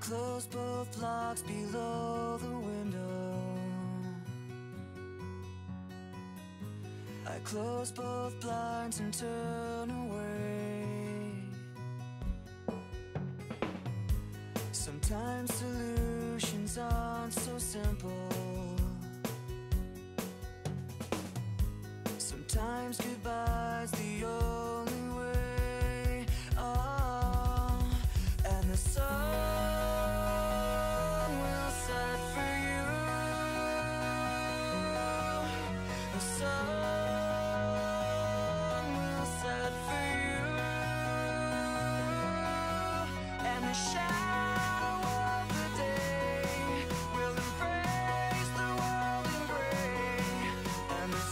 clothes both blocks below the window. I close both blinds and turn away. Sometimes solutions aren't so simple. Sometimes goodbye's the only way. Oh, and the sun will set for you. The sun will set for you. And the shadow of the day will embrace the world in gray. And the sun.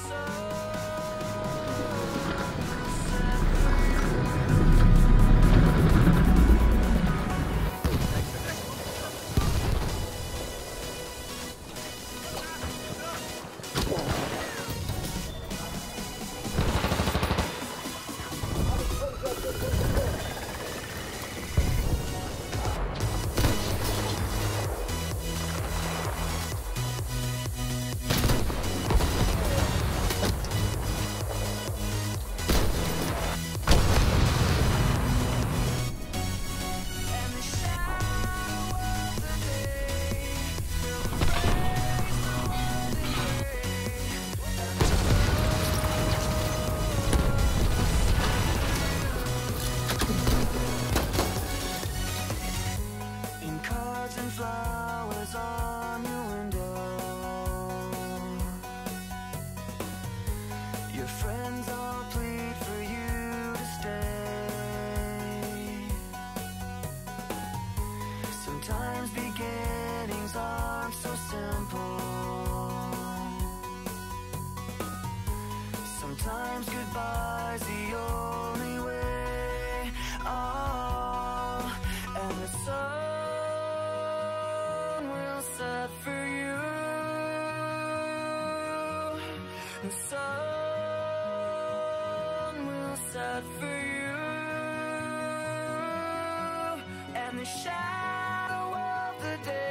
Flowers on your window. Your friends all plead for you to stay. Sometimes beginnings aren't so simple. Sometimes goodbye's the only way. Oh, and the sun set for you. The sun will set for you. And the shadow of the day.